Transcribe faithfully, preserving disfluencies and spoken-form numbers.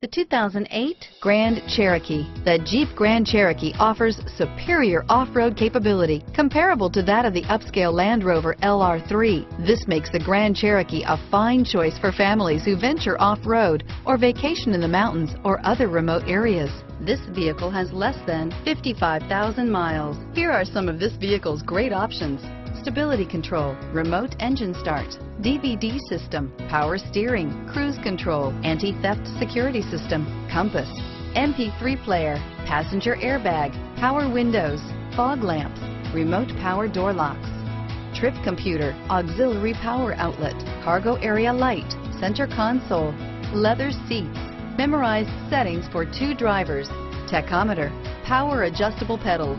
The two thousand eight Grand Cherokee. The Jeep Grand Cherokee offers superior off-road capability comparable to that of the upscale Land Rover L R three. This makes the Grand Cherokee a fine choice for families who venture off-road or vacation in the mountains or other remote areas. This vehicle has less than fifty-five thousand miles. Here are some of this vehicle's great options: stability control, remote engine start, D V D system, power steering, cruise control, anti-theft security system, compass, M P three player, passenger airbag, power windows, fog lamps, remote power door locks, trip computer, auxiliary power outlet, cargo area light, center console, leather seats, memorized settings for two drivers, tachometer, power adjustable pedals.